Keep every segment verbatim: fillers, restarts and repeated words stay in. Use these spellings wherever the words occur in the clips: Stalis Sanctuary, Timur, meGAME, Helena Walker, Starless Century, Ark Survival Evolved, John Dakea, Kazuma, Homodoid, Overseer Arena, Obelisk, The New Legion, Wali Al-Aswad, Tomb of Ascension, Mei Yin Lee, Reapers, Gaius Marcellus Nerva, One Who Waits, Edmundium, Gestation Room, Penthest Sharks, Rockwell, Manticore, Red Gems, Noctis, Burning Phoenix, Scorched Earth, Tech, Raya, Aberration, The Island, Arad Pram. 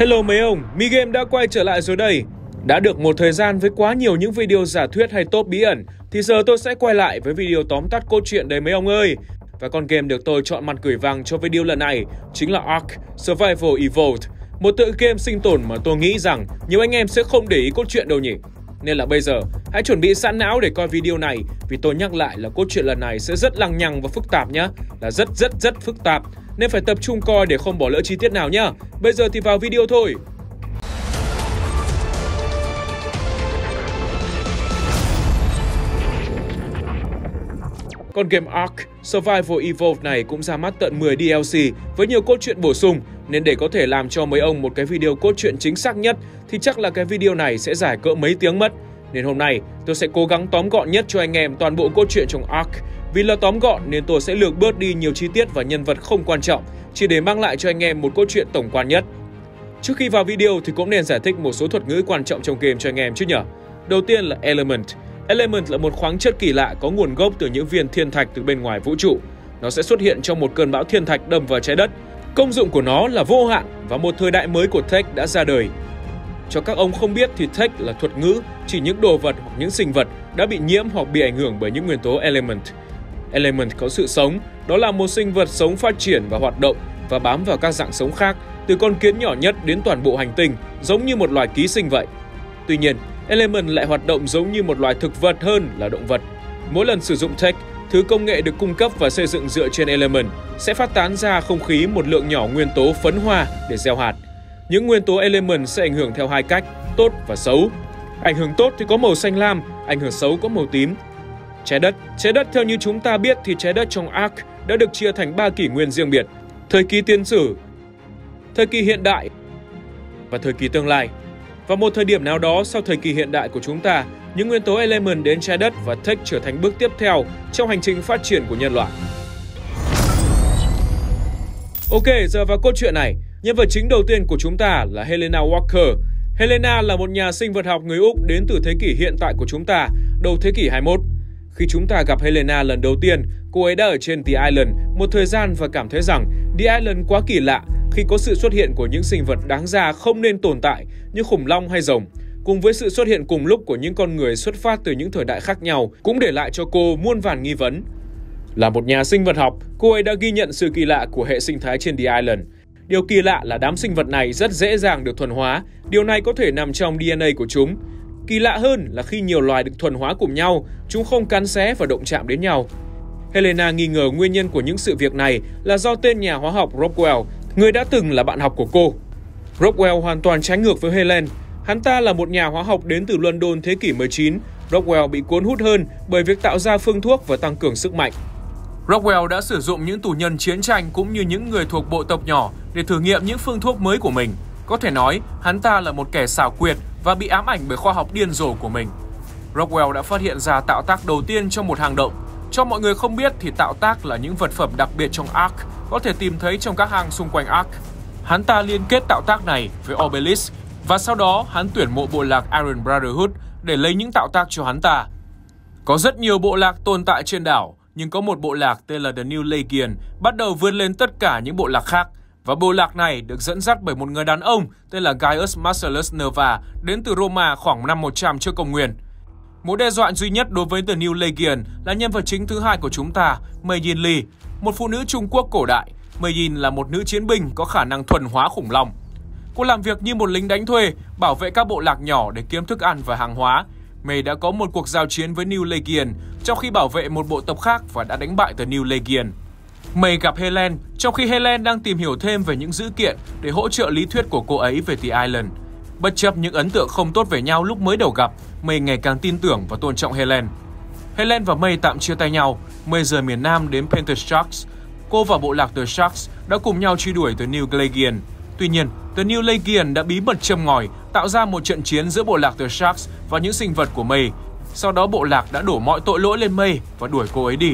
Hello mấy ông, meGAME đã quay trở lại rồi đây. Đã được một thời gian với quá nhiều những video giả thuyết hay top bí ẩn, thì giờ tôi sẽ quay lại với video tóm tắt câu chuyện đấy mấy ông ơi. Và con game được tôi chọn mặt gửi vàng cho video lần này chính là Ark Survival Evolved, một tựa game sinh tồn mà tôi nghĩ rằng nhiều anh em sẽ không để ý cốt truyện đâu nhỉ. Nên là bây giờ, hãy chuẩn bị sẵn não để coi video này, vì tôi nhắc lại là cốt truyện lần này sẽ rất lằng nhằng và phức tạp nhá, là rất rất rất phức tạp, nên phải tập trung coi để không bỏ lỡ chi tiết nào nhá. Bây giờ thì vào video thôi. Con game Ark Survival Evolved này cũng ra mắt tận mười đê lờ xê với nhiều cốt truyện bổ sung, nên để có thể làm cho mấy ông một cái video cốt truyện chính xác nhất thì chắc là cái video này sẽ dài cỡ mấy tiếng mất. Nên hôm nay tôi sẽ cố gắng tóm gọn nhất cho anh em toàn bộ cốt truyện trong Ark. Vì là tóm gọn nên tôi sẽ lược bớt đi nhiều chi tiết và nhân vật không quan trọng, chỉ để mang lại cho anh em một cốt truyện tổng quan nhất. Trước khi vào video thì cũng nên giải thích một số thuật ngữ quan trọng trong game cho anh em chứ nhở. Đầu tiên là Element. Element là một khoáng chất kỳ lạ có nguồn gốc từ những viên thiên thạch từ bên ngoài vũ trụ. Nó sẽ xuất hiện trong một cơn bão thiên thạch đâm vào trái đất. Công dụng của nó là vô hạn và một thời đại mới của Tech đã ra đời. Cho các ông không biết thì Tech là thuật ngữ chỉ những đồ vật hoặc những sinh vật đã bị nhiễm hoặc bị ảnh hưởng bởi những nguyên tố Element. Element có sự sống, đó là một sinh vật sống phát triển và hoạt động và bám vào các dạng sống khác, từ con kiến nhỏ nhất đến toàn bộ hành tinh, giống như một loài ký sinh vậy. Tuy nhiên, Element lại hoạt động giống như một loài thực vật hơn là động vật. Mỗi lần sử dụng Tech, thứ công nghệ được cung cấp và xây dựng dựa trên Element sẽ phát tán ra không khí một lượng nhỏ nguyên tố phấn hoa để gieo hạt. Những nguyên tố Element sẽ ảnh hưởng theo hai cách, tốt và xấu. Ảnh hưởng tốt thì có màu xanh lam, ảnh hưởng xấu có màu tím. Trái đất, trái đất theo như chúng ta biết thì trái đất trong Ark đã được chia thành ba kỷ nguyên riêng biệt: thời kỳ tiên sử, thời kỳ hiện đại và thời kỳ tương lai. Và một thời điểm nào đó sau thời kỳ hiện đại của chúng ta, những nguyên tố Element đến trái đất và Tech trở thành bước tiếp theo trong hành trình phát triển của nhân loại. Ok, giờ vào cốt truyện này. Nhân vật chính đầu tiên của chúng ta là Helena Walker. Helena là một nhà sinh vật học người Úc đến từ thế kỷ hiện tại của chúng ta, đầu thế kỷ hai mươi mốt. Khi chúng ta gặp Helena lần đầu tiên, cô ấy đã ở trên The Island một thời gian và cảm thấy rằng The Island quá kỳ lạ khi có sự xuất hiện của những sinh vật đáng ra không nên tồn tại như khủng long hay rồng. Cùng với sự xuất hiện cùng lúc của những con người xuất phát từ những thời đại khác nhau cũng để lại cho cô muôn vàn nghi vấn. Là một nhà sinh vật học, cô ấy đã ghi nhận sự kỳ lạ của hệ sinh thái trên The Island. Điều kỳ lạ là đám sinh vật này rất dễ dàng được thuần hóa, điều này có thể nằm trong đê en a của chúng. Kỳ lạ hơn là khi nhiều loài được thuần hóa cùng nhau, chúng không cắn xé và động chạm đến nhau. Helena nghi ngờ nguyên nhân của những sự việc này là do tên nhà hóa học Rockwell, người đã từng là bạn học của cô. Rockwell hoàn toàn trái ngược với Helen. Hắn ta là một nhà hóa học đến từ London thế kỷ mười chín. Rockwell bị cuốn hút hơn bởi việc tạo ra phương thuốc và tăng cường sức mạnh. Rockwell đã sử dụng những tù nhân chiến tranh cũng như những người thuộc bộ tộc nhỏ để thử nghiệm những phương thuốc mới của mình. Có thể nói, hắn ta là một kẻ xảo quyệt và bị ám ảnh bởi khoa học điên rồ của mình. Rockwell đã phát hiện ra tạo tác đầu tiên trong một hang động. Cho mọi người không biết thì tạo tác là những vật phẩm đặc biệt trong Ark, có thể tìm thấy trong các hang xung quanh Ark. Hắn ta liên kết tạo tác này với Obelisk và sau đó hắn tuyển mộ bộ lạc Iron Brotherhood để lấy những tạo tác cho hắn ta. Có rất nhiều bộ lạc tồn tại trên đảo, nhưng có một bộ lạc tên là The New Legion bắt đầu vươn lên tất cả những bộ lạc khác, và bộ lạc này được dẫn dắt bởi một người đàn ông tên là Gaius Marcellus Nerva đến từ Roma khoảng năm một trăm trước công nguyên. Mối đe dọa duy nhất đối với The New Legion là nhân vật chính thứ hai của chúng ta, Mei Yin Lee, một phụ nữ Trung Quốc cổ đại. Mei Yin là một nữ chiến binh có khả năng thuần hóa khủng long. Cô làm việc như một lính đánh thuê, bảo vệ các bộ lạc nhỏ để kiếm thức ăn và hàng hóa. Mei đã có một cuộc giao chiến với New Legion trong khi bảo vệ một bộ tộc khác và đã đánh bại The New Legion. Mei gặp Helen trong khi Helen đang tìm hiểu thêm về những dữ kiện để hỗ trợ lý thuyết của cô ấy về The Island. Bất chấp những ấn tượng không tốt về nhau lúc mới đầu gặp, Mei ngày càng tin tưởng và tôn trọng Helen. Helen và Mei tạm chia tay nhau. Mei rời miền Nam đến Penthest Sharks. Cô và bộ lạc The Sharks đã cùng nhau truy đuổi The New Legion. Tuy nhiên, The New Legion đã bí mật châm ngòi, tạo ra một trận chiến giữa bộ lạc The Sharks và những sinh vật của Mei. Sau đó bộ lạc đã đổ mọi tội lỗi lên Mei và đuổi cô ấy đi.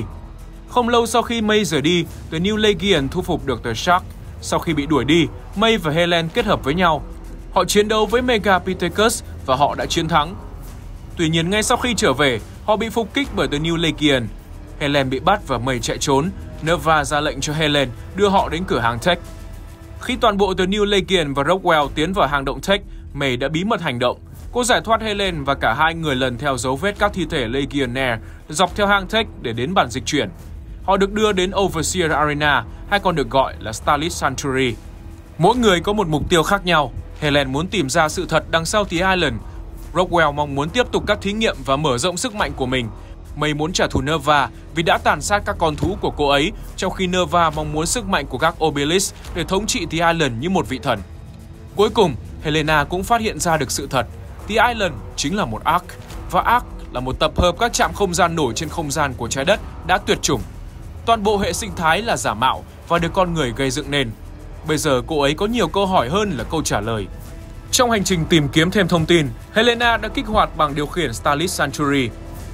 Không lâu sau khi Mei rời đi, The New Legion thu phục được The Sharks. Sau khi bị đuổi đi, Mei và Helen kết hợp với nhau. Họ chiến đấu với Mega Pithecus và họ đã chiến thắng. Tuy nhiên, ngay sau khi trở về, họ bị phục kích bởi The New Legion. Helen bị bắt và Mei chạy trốn. Nerva ra lệnh cho Helen đưa họ đến cửa hàng Tech. Khi toàn bộ The New Legion và Rockwell tiến vào hang động Tech, Mei đã bí mật hành động. Cô giải thoát Helen và cả hai người lần theo dấu vết các thi thể Legionnaire dọc theo hang Tech để đến bản dịch chuyển. Họ được đưa đến Overseer Arena, hay còn được gọi là Stalis Sanctuary. Mỗi người có một mục tiêu khác nhau. Helen muốn tìm ra sự thật đằng sau The Island. Rockwell mong muốn tiếp tục các thí nghiệm và mở rộng sức mạnh của mình. Mei muốn trả thù Nerva vì đã tàn sát các con thú của cô ấy, trong khi Nerva mong muốn sức mạnh của các Obelisk để thống trị The Island như một vị thần. Cuối cùng, Helena cũng phát hiện ra được sự thật. The Island chính là một Ark, và Ark là một tập hợp các trạm không gian nổi trên không gian của trái đất đã tuyệt chủng. Toàn bộ hệ sinh thái là giả mạo và được con người gây dựng nên. Bây giờ cô ấy có nhiều câu hỏi hơn là câu trả lời. Trong hành trình tìm kiếm thêm thông tin, Helena đã kích hoạt bằng điều khiển Starless Century.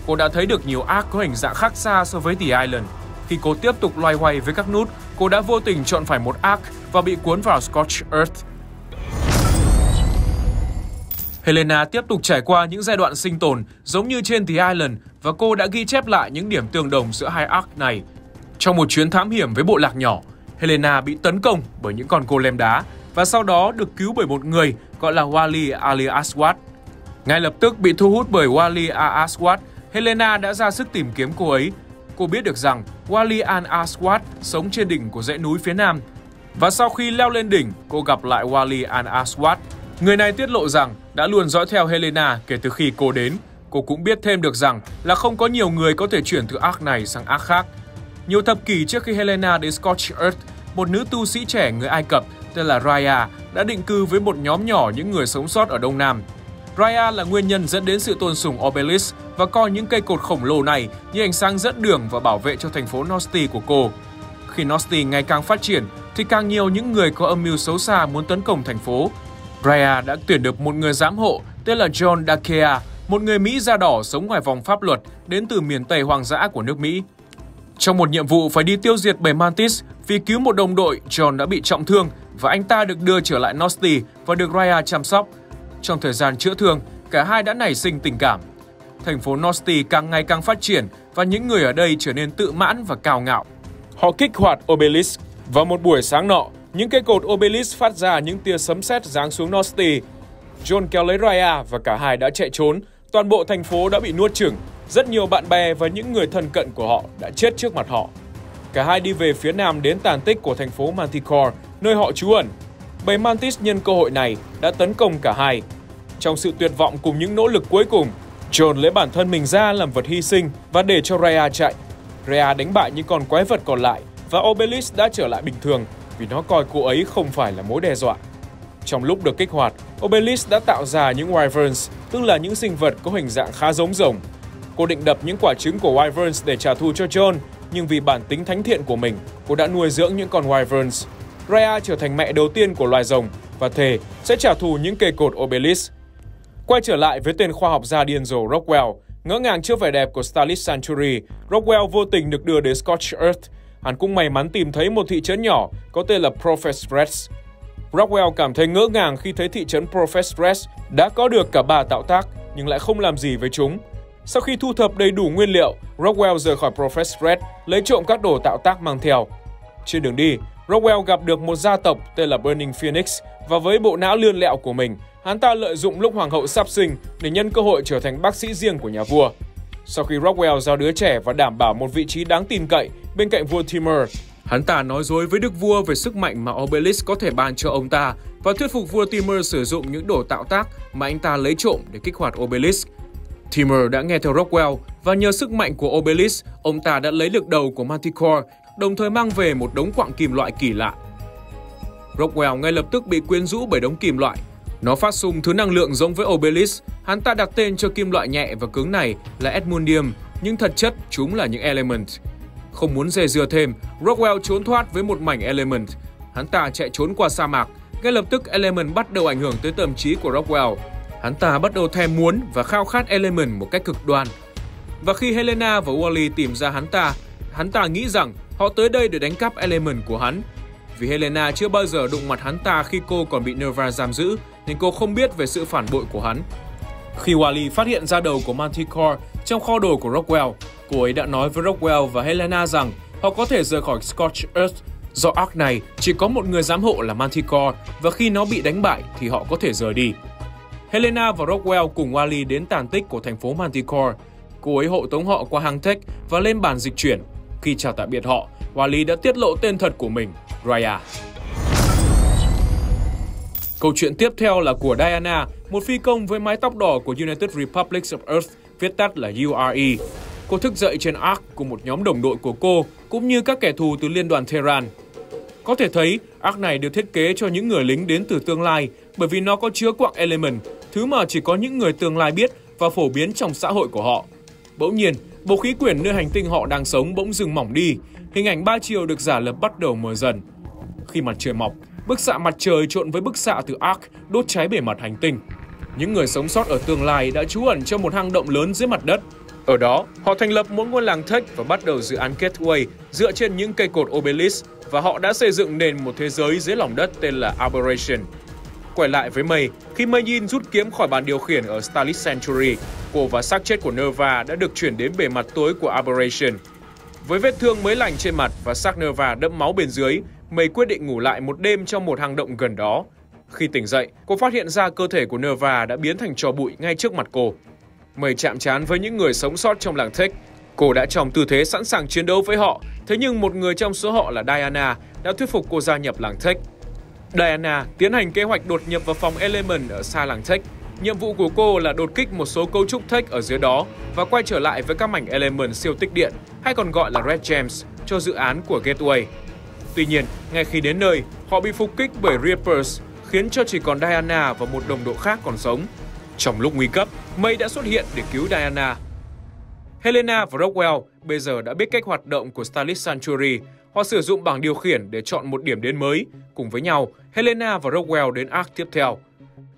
Cô đã thấy được nhiều Ark có hình dạng khác xa so với The Island. Khi cô tiếp tục loay hoay với các nút, cô đã vô tình chọn phải một Ark và bị cuốn vào Scorched Earth. Helena tiếp tục trải qua những giai đoạn sinh tồn giống như trên The Island và cô đã ghi chép lại những điểm tương đồng giữa hai Ark này. Trong một chuyến thám hiểm với bộ lạc nhỏ, Helena bị tấn công bởi những con golem đá và sau đó được cứu bởi một người gọi là Wali Al-Aswad. Ngay lập tức bị thu hút bởi Wali Al-Aswad, Helena đã ra sức tìm kiếm cô ấy. Cô biết được rằng Wali Al-Aswad sống trên đỉnh của dãy núi phía nam. Và sau khi leo lên đỉnh, cô gặp lại Wali Al-Aswad. Người này tiết lộ rằng đã luôn dõi theo Helena kể từ khi cô đến. Cô cũng biết thêm được rằng là không có nhiều người có thể chuyển từ Ark này sang Ark khác. Nhiều thập kỷ trước khi Helena đến Scorched Earth, một nữ tu sĩ trẻ người Ai Cập tên là Raya đã định cư với một nhóm nhỏ những người sống sót ở Đông Nam. Raya là nguyên nhân dẫn đến sự tôn sùng Obelisk và coi những cây cột khổng lồ này như ánh sáng dẫn đường và bảo vệ cho thành phố Noctis của cô. Khi Noctis ngày càng phát triển, thì càng nhiều những người có âm mưu xấu xa muốn tấn công thành phố. Raya đã tuyển được một người giám hộ tên là John Dakea, một người Mỹ da đỏ sống ngoài vòng pháp luật đến từ miền Tây hoang dã của nước Mỹ. Trong một nhiệm vụ phải đi tiêu diệt bầy Mantis, vì cứu một đồng đội, John đã bị trọng thương và anh ta được đưa trở lại Noctis và được Raya chăm sóc. Trong thời gian chữa thương, cả hai đã nảy sinh tình cảm. Thành phố Noctis càng ngày càng phát triển và những người ở đây trở nên tự mãn và cao ngạo. Họ kích hoạt Obelisk và một buổi sáng nọ, những cây cột Obelisk phát ra những tia sấm sét giáng xuống Noctis. John kéo lấy Raya và cả hai đã chạy trốn. Toàn bộ thành phố đã bị nuốt chửng. Rất nhiều bạn bè và những người thân cận của họ đã chết trước mặt họ. Cả hai đi về phía nam đến tàn tích của thành phố Manticore, nơi họ trú ẩn. Bầy Mantis nhân cơ hội này đã tấn công cả hai. Trong sự tuyệt vọng cùng những nỗ lực cuối cùng, John lấy bản thân mình ra làm vật hy sinh và để cho Raya chạy. Raya đánh bại những con quái vật còn lại và Obelisk đã trở lại bình thường vì nó coi cô ấy không phải là mối đe dọa. Trong lúc được kích hoạt, Obelisk đã tạo ra những Wyverns, tức là những sinh vật có hình dạng khá giống rồng. Cô định đập những quả trứng của Wyverns để trả thù cho John, nhưng vì bản tính thánh thiện của mình, cô đã nuôi dưỡng những con Wyverns. Raya trở thành mẹ đầu tiên của loài rồng và thề sẽ trả thù những cây cột Obelisk. Quay trở lại với tên khoa học gia điên rồ Rockwell, ngỡ ngàng trước vẻ đẹp của Starless Sanctuary, Rockwell vô tình được đưa đến Scorched Earth. Hắn cũng may mắn tìm thấy một thị trấn nhỏ có tên là Prophets Reds. Rockwell cảm thấy ngỡ ngàng khi thấy thị trấn Prophets Reds đã có được cả ba tạo tác nhưng lại không làm gì với chúng. Sau khi thu thập đầy đủ nguyên liệu, Rockwell rời khỏi Prophets Reds lấy trộm các đồ tạo tác mang theo. Trên đường đi, Rockwell gặp được một gia tộc tên là Burning Phoenix và với bộ não lươn lẹo của mình, hắn ta lợi dụng lúc hoàng hậu sắp sinh để nhân cơ hội trở thành bác sĩ riêng của nhà vua. Sau khi Rockwell giao đứa trẻ và đảm bảo một vị trí đáng tin cậy bên cạnh vua Timur, hắn ta nói dối với đức vua về sức mạnh mà Obelisk có thể ban cho ông ta và thuyết phục vua Timur sử dụng những đồ tạo tác mà anh ta lấy trộm để kích hoạt Obelisk. Timur đã nghe theo Rockwell và nhờ sức mạnh của Obelisk, ông ta đã lấy được đầu của Manticore, đồng thời mang về một đống quặng kim loại kỳ lạ. Rockwell ngay lập tức bị quyến rũ bởi đống kim loại. Nó phát xung thứ năng lượng giống với Obelisk, hắn ta đặt tên cho kim loại nhẹ và cứng này là Edmundium, nhưng thật chất chúng là những Element. Không muốn dây dưa thêm, Rockwell trốn thoát với một mảnh Element. Hắn ta chạy trốn qua sa mạc, ngay lập tức Element bắt đầu ảnh hưởng tới tâm trí của Rockwell. Hắn ta bắt đầu thèm muốn và khao khát Element một cách cực đoan. Và khi Helena và Wally tìm ra hắn ta, hắn ta nghĩ rằng họ tới đây để đánh cắp Element của hắn. Vì Helena chưa bao giờ đụng mặt hắn ta khi cô còn bị Nerva giam giữ, nên cô không biết về sự phản bội của hắn. Khi Wally phát hiện ra đầu của Manticore trong kho đồ của Rockwell, cô ấy đã nói với Rockwell và Helena rằng họ có thể rời khỏi Scorched Earth Do Ark này chỉ có một người giám hộ là Manticore và khi nó bị đánh bại thì họ có thể rời đi. Helena và Rockwell cùng Wali đến tàn tích của thành phố Manticore. Cô ấy hộ tống họ qua hang Tech và lên bàn dịch chuyển. Khi chào tạm biệt họ, Wali đã tiết lộ tên thật của mình, Raya. Câu chuyện tiếp theo là của Diana, một phi công với mái tóc đỏ của United Republics of Earth, viết tắt là U R E. Cô thức dậy trên Ark cùng một nhóm đồng đội của cô, cũng như các kẻ thù từ liên đoàn Terran. Có thể thấy, Ark này được thiết kế cho những người lính đến từ tương lai, bởi vì nó có chứa quặng Element, thứ mà chỉ có những người tương lai biết và phổ biến trong xã hội của họ. Bỗng nhiên, bầu khí quyển nơi hành tinh họ đang sống bỗng dừng mỏng đi, hình ảnh ba chiều được giả lập bắt đầu mờ dần. Khi mặt trời mọc, bức xạ mặt trời trộn với bức xạ từ Ark đốt cháy bề mặt hành tinh. Những người sống sót ở tương lai đã trú ẩn trong một hang động lớn dưới mặt đất. Ở đó, họ thành lập một ngôi làng Tech và bắt đầu dự án Gateway dựa trên những cây cột Obelisk và họ đã xây dựng nên một thế giới dưới lòng đất tên là Aberration. Quay lại với Mei, khi Mei Yin rút kiếm khỏi bàn điều khiển ở Stalis Sanctuary, cô và xác chết của Nerva đã được chuyển đến bề mặt tối của Aberration. Với vết thương mới lành trên mặt và xác Nerva đẫm máu bên dưới, Mei quyết định ngủ lại một đêm trong một hang động gần đó. Khi tỉnh dậy, cô phát hiện ra cơ thể của Nerva đã biến thành tro bụi ngay trước mặt cô. Mei chạm trán với những người sống sót trong làng Tech. Cô đã trong tư thế sẵn sàng chiến đấu với họ, thế nhưng một người trong số họ là Diana đã thuyết phục cô gia nhập làng Tech. Diana tiến hành kế hoạch đột nhập vào phòng Element ở xa làng Tech. Nhiệm vụ của cô là đột kích một số cấu trúc Tech ở dưới đó và quay trở lại với các mảnh Element siêu tích điện, hay còn gọi là Red Gems, cho dự án của Gateway. Tuy nhiên, ngay khi đến nơi, họ bị phục kích bởi Reapers, khiến cho chỉ còn Diana và một đồng đội khác còn sống. Trong lúc nguy cấp, Mei đã xuất hiện để cứu Diana. Helena và Rockwell bây giờ đã biết cách hoạt động của Stalis Sanctuary. Họ sử dụng bảng điều khiển để chọn một điểm đến mới. Cùng với nhau, Helena và Rockwell đến Ark tiếp theo.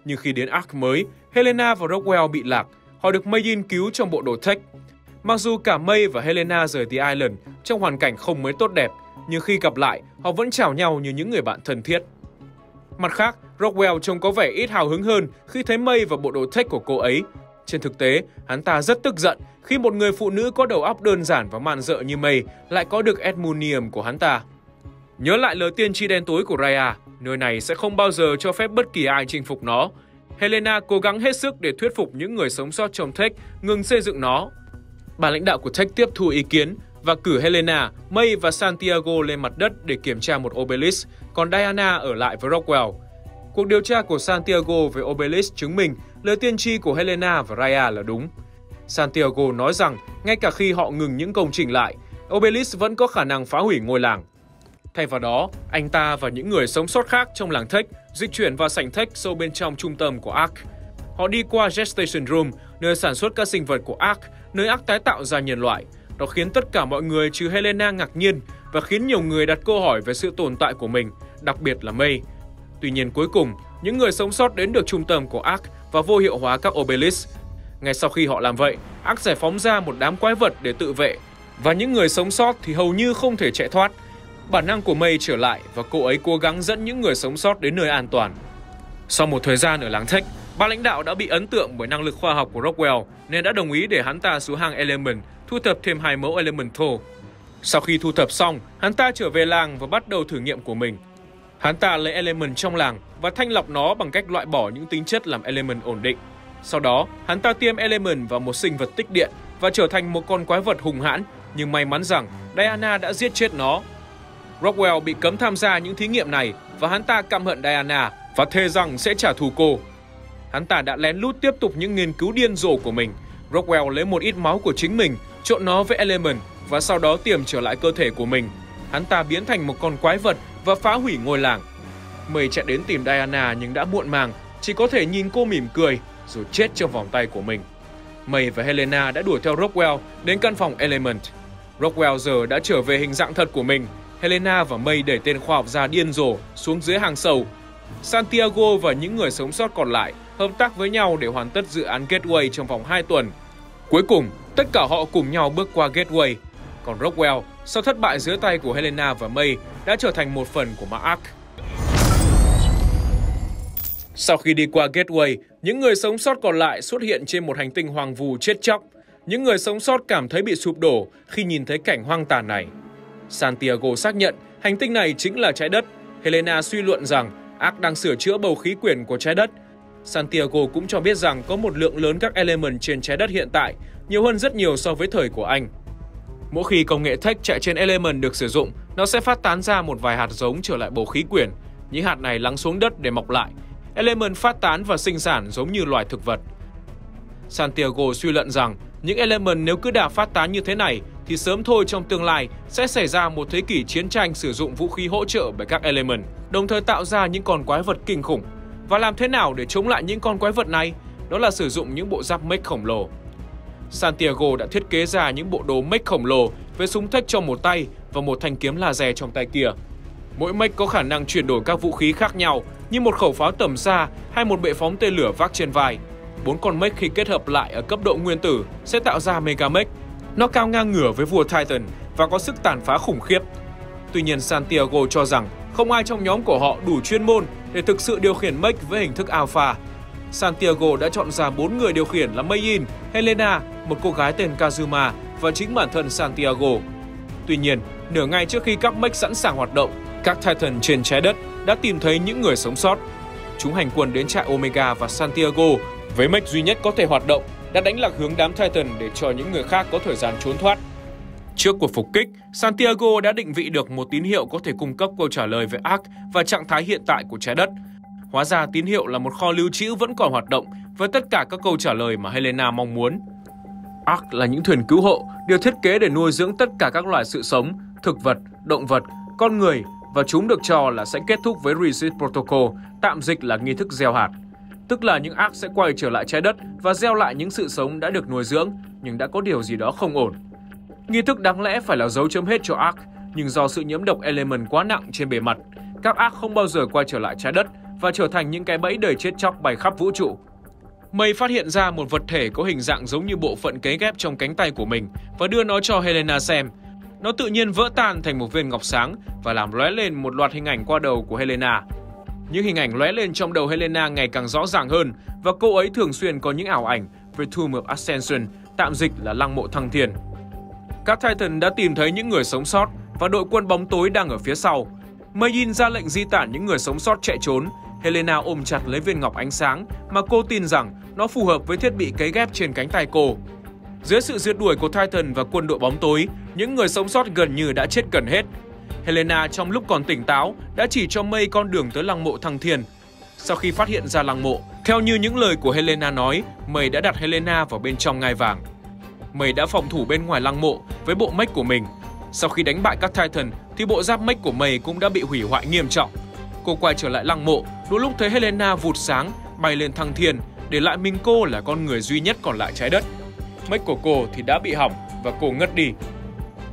Nhưng khi đến Ark mới, Helena và Rockwell bị lạc. Họ được Mei Yin cứu trong bộ đồ Tech. Mặc dù cả Mei và Helena rời The Island trong hoàn cảnh không mới tốt đẹp, nhưng khi gặp lại, họ vẫn chào nhau như những người bạn thân thiết. Mặt khác, Rockwell trông có vẻ ít hào hứng hơn khi thấy Mei và bộ đồ Tech của cô ấy. Trên thực tế, hắn ta rất tức giận khi một người phụ nữ có đầu óc đơn giản và man rợ như Mei lại có được Edmundium của hắn ta. Nhớ lại lời tiên tri đen tối của Raya, nơi này sẽ không bao giờ cho phép bất kỳ ai chinh phục nó. Helena cố gắng hết sức để thuyết phục những người sống sót trong Tech ngừng xây dựng nó. Ban lãnh đạo của Tech tiếp thu ý kiến và cử Helena, Mei và Santiago lên mặt đất để kiểm tra một Obelisk, còn Diana ở lại với Rockwell. Cuộc điều tra của Santiago về Obelisk chứng minh lời tiên tri của Helena và Raya là đúng. Santiago nói rằng ngay cả khi họ ngừng những công trình lại, Obelisk vẫn có khả năng phá hủy ngôi làng. Thay vào đó, anh ta và những người sống sót khác trong làng Tech dịch chuyển vào sảnh Tech sâu bên trong trung tâm của Ark. Họ đi qua Gestation Room, nơi sản xuất các sinh vật của Ark, nơi Ark tái tạo ra nhân loại. Đó khiến tất cả mọi người trừ Helena ngạc nhiên và khiến nhiều người đặt câu hỏi về sự tồn tại của mình, đặc biệt là Mei. Tuy nhiên cuối cùng, những người sống sót đến được trung tâm của Ark và vô hiệu hóa các Obelisk. Ngay sau khi họ làm vậy, Ark giải phóng ra một đám quái vật để tự vệ, và những người sống sót thì hầu như không thể chạy thoát. Bản năng của Mei trở lại và cô ấy cố gắng dẫn những người sống sót đến nơi an toàn. Sau một thời gian ở làng Tech, ban lãnh đạo đã bị ấn tượng bởi năng lực khoa học của Rockwell nên đã đồng ý để hắn ta xuống hang Element, thu thập thêm hai mẫu Elemental. Sau khi thu thập xong, hắn ta trở về làng và bắt đầu thử nghiệm của mình. Hắn ta lấy Element trong làng và thanh lọc nó bằng cách loại bỏ những tính chất làm Element ổn định. Sau đó, hắn ta tiêm Element vào một sinh vật tích điện và trở thành một con quái vật hùng hãn, nhưng may mắn rằng Diana đã giết chết nó. Rockwell bị cấm tham gia những thí nghiệm này và hắn ta căm hận Diana và thề rằng sẽ trả thù cô. Hắn ta đã lén lút tiếp tục những nghiên cứu điên rồ của mình. Rockwell lấy một ít máu của chính mình, trộn nó với Element và sau đó tiềm trở lại cơ thể của mình. Hắn ta biến thành một con quái vật và phá hủy ngôi làng. Mei chạy đến tìm Diana nhưng đã muộn màng, chỉ có thể nhìn cô mỉm cười rồi chết trong vòng tay của mình. Mei và Helena đã đuổi theo Rockwell đến căn phòng Element. Rockwell giờ đã trở về hình dạng thật của mình. Helena và Mei đẩy tên khoa học gia điên rồ xuống dưới hang sâu. Santiago và những người sống sót còn lại hợp tác với nhau để hoàn tất dự án Gateway trong vòng hai tuần. Cuối cùng, tất cả họ cùng nhau bước qua Gateway. Còn Rockwell, sau thất bại dưới tay của Helena và Mei, đã trở thành một phần của mã Ark. Sau khi đi qua Gateway, những người sống sót còn lại xuất hiện trên một hành tinh hoang vu chết chóc. Những người sống sót cảm thấy bị sụp đổ khi nhìn thấy cảnh hoang tàn này. Santiago xác nhận Hành tinh này chính là trái đất. Helena suy luận rằng Ark đang sửa chữa bầu khí quyển của trái đất. Santiago cũng cho biết rằng có một lượng lớn các Element trên trái đất hiện tại, nhiều hơn rất nhiều so với thời của anh. Mỗi khi công nghệ Tech chạy trên Element được sử dụng, nó sẽ phát tán ra một vài hạt giống trở lại bầu khí quyển. Những hạt này lắng xuống đất để mọc lại. Element phát tán và sinh sản giống như loài thực vật. Santiago suy luận rằng những Element nếu cứ đà phát tán như thế này thì sớm thôi trong tương lai sẽ xảy ra một thế kỷ chiến tranh sử dụng vũ khí hỗ trợ bởi các Element, đồng thời tạo ra những con quái vật kinh khủng. Và làm thế nào để chống lại những con quái vật này? Đó là sử dụng những bộ giáp mech khổng lồ. Santiago đã thiết kế ra những bộ đồ mech khổng lồ với súng Tech trong một tay và một thanh kiếm laser trong tay kia. Mỗi mech có khả năng chuyển đổi các vũ khí khác nhau như một khẩu pháo tầm xa hay một bệ phóng tên lửa vác trên vai. Bốn con mech khi kết hợp lại ở cấp độ nguyên tử sẽ tạo ra Mega Mech. Nó cao ngang ngửa với vua Titan và có sức tàn phá khủng khiếp. Tuy nhiên, Santiago cho rằng không ai trong nhóm của họ đủ chuyên môn để thực sự điều khiển mech với hình thức alpha. Santiago đã chọn ra bốn người điều khiển là Mei Yin, Helena, một cô gái tên Kazuma và chính bản thân Santiago. Tuy nhiên, nửa ngày trước khi các mech sẵn sàng hoạt động, các Titan trên trái đất đã tìm thấy những người sống sót. Chúng hành quân đến trại Omega và Santiago với mech duy nhất có thể hoạt động đã đánh lạc hướng đám Titan để cho những người khác có thời gian trốn thoát. Trước cuộc phục kích, Santiago đã định vị được một tín hiệu có thể cung cấp câu trả lời về Ark và trạng thái hiện tại của trái đất. Hóa ra tín hiệu là một kho lưu trữ vẫn còn hoạt động với tất cả các câu trả lời mà Helena mong muốn. Ark là những thuyền cứu hộ được thiết kế để nuôi dưỡng tất cả các loài sự sống, thực vật, động vật, con người và chúng được cho là sẽ kết thúc với Reset Protocol, tạm dịch là nghi thức gieo hạt. Tức là những Ark sẽ quay trở lại trái đất và gieo lại những sự sống đã được nuôi dưỡng, nhưng đã có điều gì đó không ổn. Nghi thức đáng lẽ phải là dấu chấm hết cho Ark, nhưng do sự nhiễm độc Element quá nặng trên bề mặt, các Ark không bao giờ quay trở lại trái đất và trở thành những cái bẫy đầy chết chóc bay khắp vũ trụ. Mây phát hiện ra một vật thể có hình dạng giống như bộ phận cấy ghép trong cánh tay của mình và đưa nó cho Helena xem. Nó tự nhiên vỡ tan thành một viên ngọc sáng và làm lóe lên một loạt hình ảnh qua đầu của Helena. Những hình ảnh lóe lên trong đầu Helena ngày càng rõ ràng hơn và cô ấy thường xuyên có những ảo ảnh về Tomb of Ascension, tạm dịch là lăng mộ thăng thiên. Các Titan đã tìm thấy những người sống sót và đội quân bóng tối đang ở phía sau. Mei Yin ra lệnh di tản những người sống sót chạy trốn. Helena ôm chặt lấy viên ngọc ánh sáng mà cô tin rằng nó phù hợp với thiết bị cấy ghép trên cánh tay cô. Dưới sự rượt đuổi của Titan và quân đội bóng tối, những người sống sót gần như đã chết gần hết. Helena trong lúc còn tỉnh táo đã chỉ cho Mei con đường tới lăng mộ thăng thiên. Sau khi phát hiện ra lăng mộ, theo như những lời của Helena nói, Mei đã đặt Helena vào bên trong ngai vàng. Mei đã phòng thủ bên ngoài lăng mộ với bộ mech của mình. Sau khi đánh bại các Titan thì bộ giáp mech của Mei cũng đã bị hủy hoại nghiêm trọng. Cô quay trở lại lăng mộ, đúng lúc thấy Helena vụt sáng, bay lên thăng thiên, để lại mình cô là con người duy nhất còn lại trái đất. Mech của cô thì đã bị hỏng và cô ngất đi.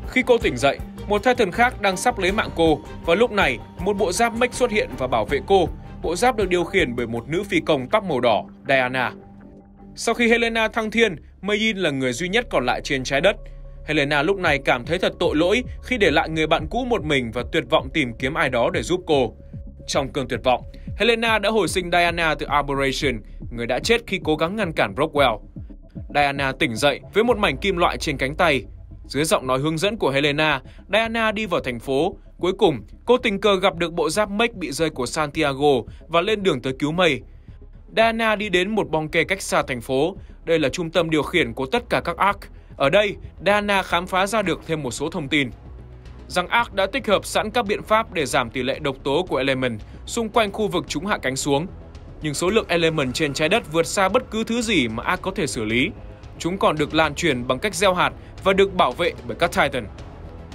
Khi cô tỉnh dậy, một Titan khác đang sắp lấy mạng cô và lúc này một bộ giáp mech xuất hiện và bảo vệ cô. Bộ giáp được điều khiển bởi một nữ phi công tóc màu đỏ, Diana. Sau khi Helena thăng thiên, Mei Yin là người duy nhất còn lại trên trái đất. Helena lúc này cảm thấy thật tội lỗi khi để lại người bạn cũ một mình và tuyệt vọng tìm kiếm ai đó để giúp cô. Trong cơn tuyệt vọng, Helena đã hồi sinh Diana từ Aberration, người đã chết khi cố gắng ngăn cản Rockwell. Diana tỉnh dậy với một mảnh kim loại trên cánh tay. Dưới giọng nói hướng dẫn của Helena, Diana đi vào thành phố. Cuối cùng, cô tình cờ gặp được bộ giáp mech bị rơi của Santiago và lên đường tới cứu Mei. Diana đi đến một bong kê cách xa thành phố. Đây là trung tâm điều khiển của tất cả các Ark. Ở đây, Diana khám phá ra được thêm một số thông tin. Rằng Ark đã tích hợp sẵn các biện pháp để giảm tỷ lệ độc tố của Element xung quanh khu vực chúng hạ cánh xuống. Nhưng số lượng Element trên trái đất vượt xa bất cứ thứ gì mà Ark có thể xử lý. Chúng còn được lan truyền bằng cách gieo hạt và được bảo vệ bởi các Titan.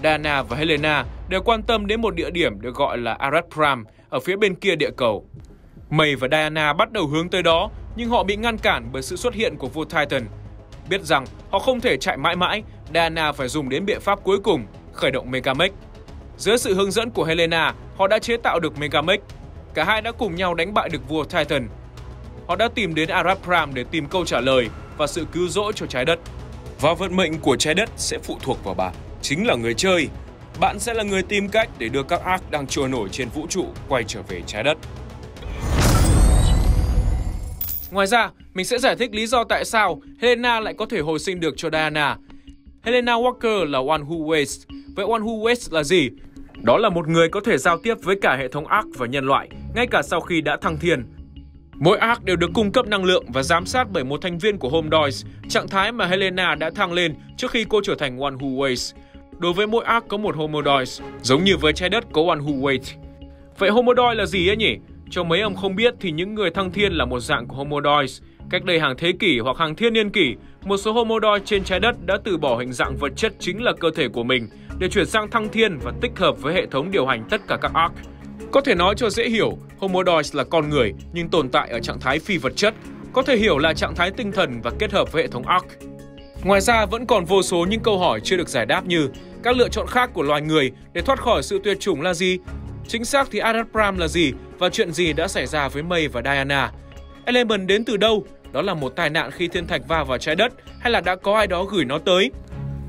Diana và Helena đều quan tâm đến một địa điểm được gọi là Arad Pram ở phía bên kia địa cầu. Mei và Diana bắt đầu hướng tới đó, nhưng họ bị ngăn cản bởi sự xuất hiện của vua Titan. Biết rằng họ không thể chạy mãi mãi, Diana phải dùng đến biện pháp cuối cùng, khởi động Mega Mech. Dưới sự hướng dẫn của Helena, họ đã chế tạo được Mega Mech. Cả hai đã cùng nhau đánh bại được vua Titan. Họ đã tìm đến Arad Pram để tìm câu trả lời và sự cứu rỗi cho trái đất. Và vận mệnh của trái đất sẽ phụ thuộc vào bạn, chính là người chơi. Bạn sẽ là người tìm cách để đưa các Ark đang trôi nổi trên vũ trụ quay trở về trái đất. Ngoài ra, mình sẽ giải thích lý do tại sao Helena lại có thể hồi sinh được cho Diana. Helena Walker là One Who Waits. Vậy One Who Waits là gì? Đó là một người có thể giao tiếp với cả hệ thống Ark và nhân loại, ngay cả sau khi đã thăng thiên. Mỗi Ark đều được cung cấp năng lượng và giám sát bởi một thành viên của Homodoids, trạng thái mà Helena đã thăng lên trước khi cô trở thành One Who Waits. Đối với mỗi Ark có một Homodoids, giống như với trái đất có One Who Waits. Vậy Homodoid là gì ấy nhỉ? Cho mấy ông không biết thì những người thăng thiên là một dạng của Homodoids. Cách đây hàng thế kỷ hoặc hàng thiên niên kỷ, một số Homodoid trên trái đất đã từ bỏ hình dạng vật chất chính là cơ thể của mình để chuyển sang thăng thiên và tích hợp với hệ thống điều hành tất cả các Ark. Có thể nói cho dễ hiểu, Homodoids là con người nhưng tồn tại ở trạng thái phi vật chất, có thể hiểu là trạng thái tinh thần và kết hợp với hệ thống Ark. Ngoài ra vẫn còn vô số những câu hỏi chưa được giải đáp như các lựa chọn khác của loài người để thoát khỏi sự tuyệt chủng là gì? Chính xác thì Adat Pram là gì và chuyện gì đã xảy ra với Mei và Diana? Element đến từ đâu? Đó là một tai nạn khi thiên thạch va vào trái đất hay là đã có ai đó gửi nó tới?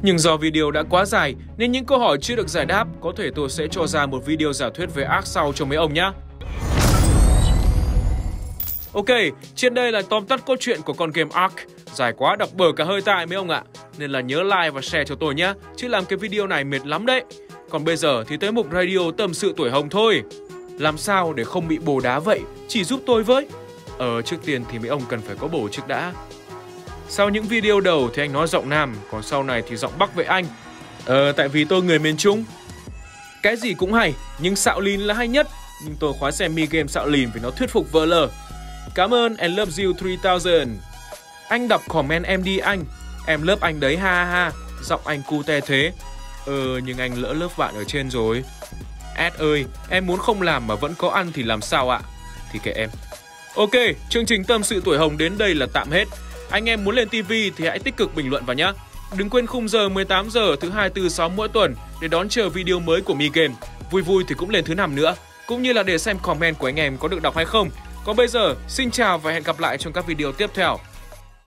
Nhưng do video đã quá dài nên những câu hỏi chưa được giải đáp, có thể tôi sẽ cho ra một video giả thuyết về Ark sau cho mấy ông nhé. Ok, trên đây là tóm tắt cốt truyện của con game Ark. Dài quá đọc bờ cả hơi tai mấy ông ạ. Nên là nhớ like và share cho tôi nhé, chứ làm cái video này mệt lắm đấy. Còn bây giờ thì tới mục radio tâm sự tuổi hồng thôi. Làm sao để không bị bồ đá vậy? Chỉ giúp tôi với. Ờ, trước tiên thì mấy ông cần phải có bồ trước đã. Sau những video đầu thì anh nói giọng Nam, còn sau này thì giọng Bắc vậy anh. Ờ, tại vì tôi người miền Trung. Cái gì cũng hay, nhưng xạo lìn là hay nhất. Nhưng tôi khóa xem meGAME xạo lìn vì nó thuyết phục vợ lờ. Cảm ơn and love you three thousand. Anh đọc comment em đi anh. Em lớp anh đấy ha ha. Giọng anh cute thế. Ờ, nhưng anh lỡ lớp bạn ở trên rồi. Ad ơi, em muốn không làm mà vẫn có ăn thì làm sao ạ? Thì kệ em. Ok, chương trình Tâm sự tuổi hồng đến đây là tạm hết. Anh em muốn lên ti vi thì hãy tích cực bình luận vào nhé. Đừng quên khung giờ mười tám giờ thứ hai, tư, sáu mỗi tuần để đón chờ video mới của meGAME. Vui vui thì cũng lên thứ năm nữa, cũng như là để xem comment của anh em có được đọc hay không. Còn bây giờ, xin chào và hẹn gặp lại trong các video tiếp theo.